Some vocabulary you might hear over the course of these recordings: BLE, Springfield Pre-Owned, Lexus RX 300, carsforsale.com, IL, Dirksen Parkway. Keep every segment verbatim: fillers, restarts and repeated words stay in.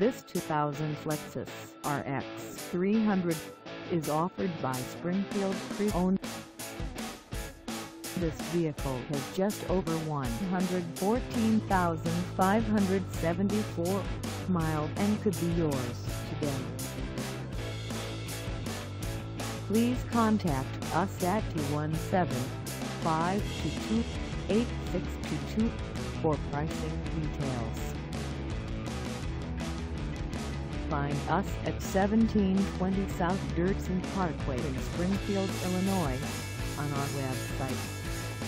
This two thousand Lexus R X three hundred is offered by Springfield Pre-Owned. This vehicle has just over one hundred fourteen thousand five hundred seventy-four miles and could be yours today. Please contact us at two one seven, five two two, eight six two two for pricing details. Find us at seventeen twenty South Dirksen Parkway in Springfield, Illinois, on our website,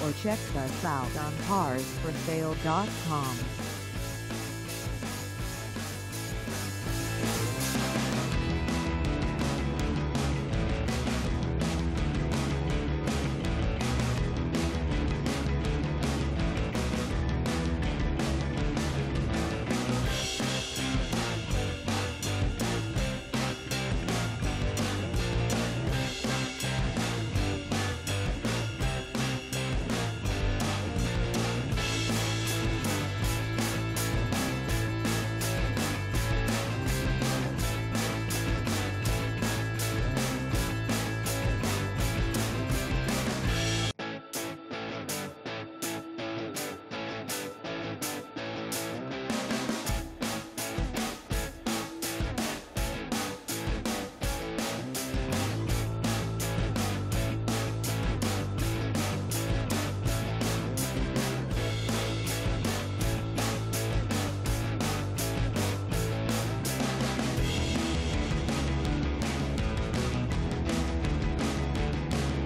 or check us out on cars for sale dot com.